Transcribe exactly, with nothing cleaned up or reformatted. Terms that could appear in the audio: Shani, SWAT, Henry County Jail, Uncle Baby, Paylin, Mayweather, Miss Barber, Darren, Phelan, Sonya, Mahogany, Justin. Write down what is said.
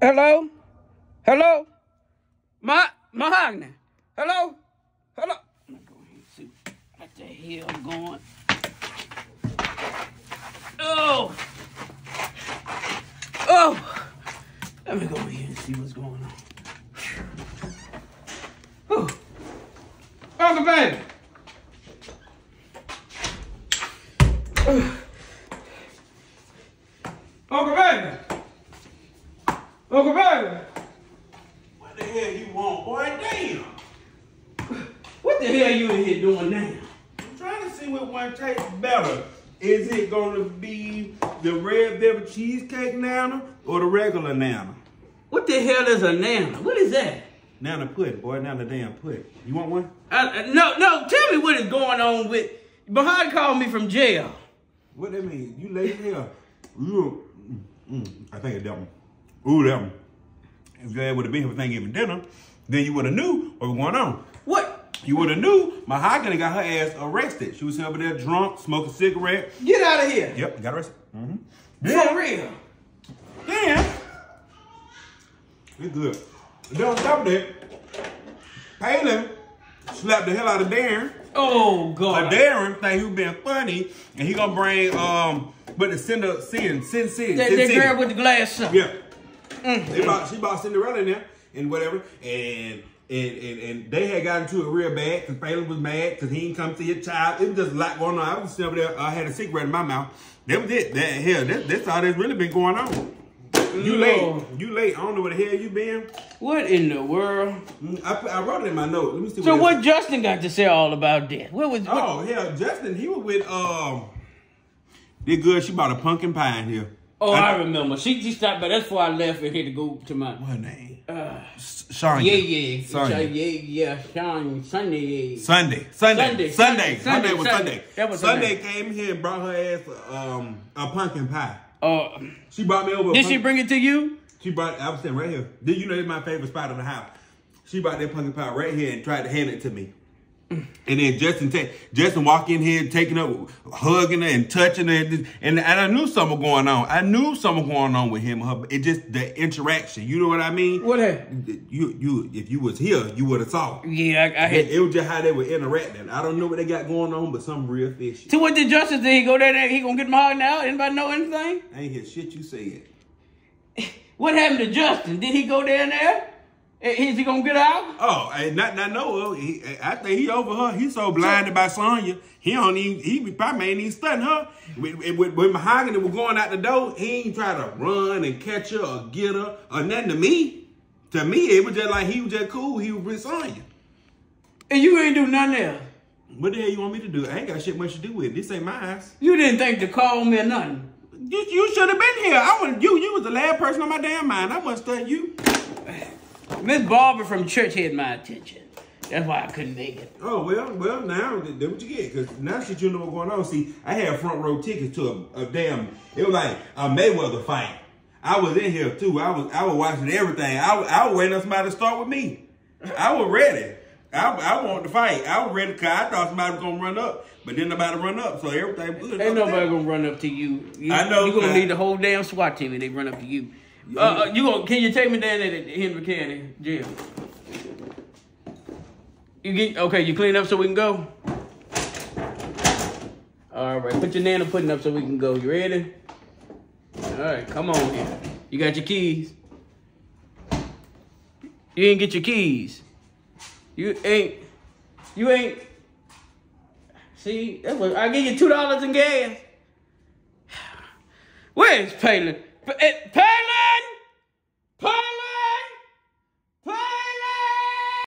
Hello? Hello? Ma Mahogany? Hello? Hello? I'm gonna go ahead and see what the hell I'm going. Oh! Oh! Let me go over here and see what's going on. Whew. Uncle baby! Uncle baby! Uncle baby! What the hell you want, boy? Damn! What the hell you in here doing now? I'm trying to see what one tastes better. Is it gonna be the red velvet cheesecake nana or the regular nana? What the hell is a nana? What is that? Nana pudding, boy. Nana damn pudding. You want one? I, uh, no, no. Tell me what is going on with. Behind called me from jail. What that mean? You late here? Ooh, mm, I think it's that one. Ooh, that one. If you would have been here for Thanksgiving dinner, then you would have knew what was going on. What? You would have knew Mahogany got her ass arrested. She was over there drunk, smoking a cigarette. Get out of here. Yep, got arrested. Mm-hmm. Yeah. For real. Damn. It's good. Then on top of that, Paylin slapped the hell out of Darren. Oh, God. So Darren think he was being funny, and he gonna bring, um, but the sender, sin, sin, sin. That, sin, that sin. Girl with the glass up. Yeah. Mm-hmm. They bought, she bought Cinderella in there, and whatever, and... And, and and they had gotten to it real bad because Phelan was mad because he didn't come see his child. It was just a lot going on. I was sitting over there. I had a cigarette in my mouth. That was it. That hell. That, that's all that's really been going on. You Lord. late. You late. I don't know where the hell you been. What in the world? I, I wrote it in my note. Let me see. So what, what Justin got to say all about that? What was? What? Oh hell, Justin. He was with um. This girl. She bought a pumpkin pie in here. Oh, I, I remember. She she stopped by. That's before I left and had to go to my. What name? Uh, Shani. Yeah, yeah, Sonya. yeah, yeah, Shani. Sunday. Sunday, Sunday, Sunday, Sunday. Sunday was Sunday. That was Sunday. Came here and brought her ass um a pumpkin pie. Uh, she brought me over. Did she bring it to you? She brought. I was sitting right here. Did you know it's my favorite spot in the house? She brought that pumpkin pie right here and tried to hand it to me. And then Justin, Justin walked in here, taking up, hugging her and touching her, and, and I knew something was going on. I knew something was going on with him. Her, it just the interaction. You know what I mean? What happened? You, you, if you was here, you would have saw it. Yeah, I, I had. It, it was just how they were interacting. I don't know what they got going on, but something real fishy. So what did Justin do? He go there, there, he gonna get Mahogany out? Anybody know anything? I ain't hear shit you said. What happened to Justin? Did he go down there? Is he gonna get out? Oh, and not not know. He, I think he over her. He's so blinded by Sonya. He don't even. He probably ain't even stunning her. When, when, when Mahogany was going out the door, he ain't try to run and catch her or get her or nothing. To me, to me, it was just like he was just cool. He was with Sonya. And you ain't do nothing else. What the hell you want me to do? I ain't got shit much to do with it. This ain't mine. You didn't think to call me or nothing. You you should have been here. I would. You you was the last person on my damn mind. I wasn't stunning you. Miss Barber from church had my attention. That's why I couldn't make it. Oh, well, well, now, that's what you get. Because now shit you know what's going on. See, I had front row tickets to a, a damn, it was like a Mayweather fight. I was in here, too. I was I was watching everything. I, I was waiting on somebody to start with me. I was ready. I, I wanted to fight. I was ready because I thought somebody was going to run up. But then nobody run up, so everything was good. Ain't nobody going to run up to you. you I know. You're going to need the whole damn SWAT team and they run up to you. Uh, uh, you gonna, can you take me down to Henry County Jail? You get okay. You clean up so we can go. All right, put your nana pudding up so we can go. You ready? All right, come on here. You got your keys? You didn't get your keys. You ain't. You ain't. See, that was, I give you two dollars in gas. Where's Paylin? Paylin!